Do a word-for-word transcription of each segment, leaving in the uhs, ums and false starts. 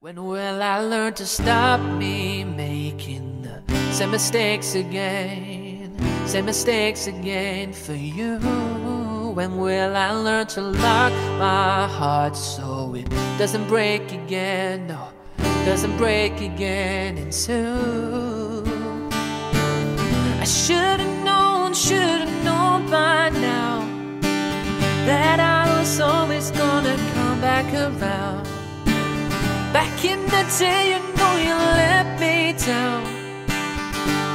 When will I learn to stop me making the same mistakes again, same mistakes again for you? When will I learn to lock my heart so it doesn't break again, no, doesn't break again in two? I should've known, should've known by now that I was always gonna come back around. Back in the day, you know you let me down.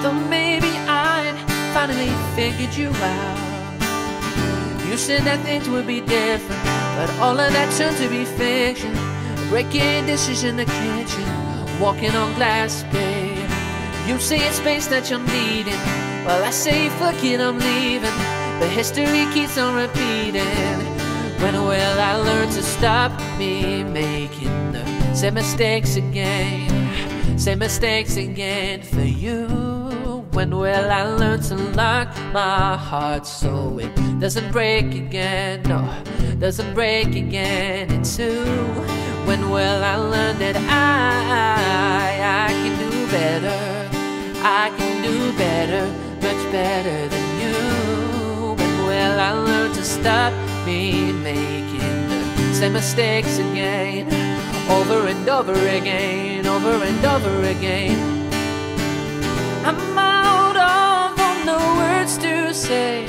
Though maybe I'd finally figured you out. You said that things would be different, but all of that turned to be fiction. Breaking dishes in the kitchen, walking on glass, babe. You say it's space that you're needing, well I say fuck it, I'm leaving. But history keeps on repeating. When will I learn to stop me making the same mistakes again, same mistakes again for you? When will I learn to lock my heart so it doesn't break again, no, doesn't break again in two? When will I learn that I, I can do better, I can do better, much better than you? When will I learn to stop me making the same mistakes again, over and over again, over and over again? I'm out of all the words to say,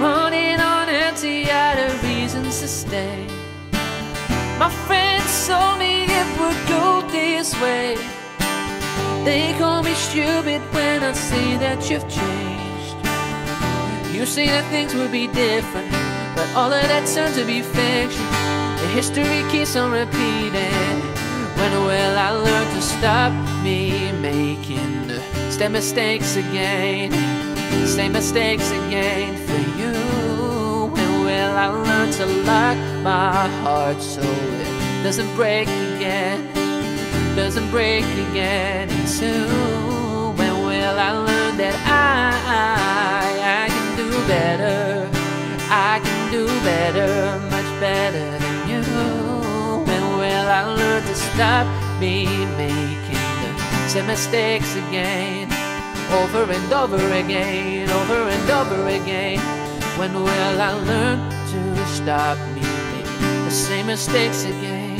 running on empty out of reasons to stay. My friends told me it would go this way. They call me stupid when I say that you've changed. You say that things would be different, but all of that turned to be fiction. History keeps on repeating. When will I learn to stop me making the same mistakes again, same mistakes again for you? When will I learn to lock my heart so it doesn't break again, doesn't break again in two? When will I learn that I, I, I can do better, I can do better, much better? When will I learn to stop me making the same mistakes again, over and over again, over and over again? When will I learn to stop me making the same mistakes again,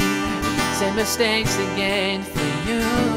same mistakes again for you?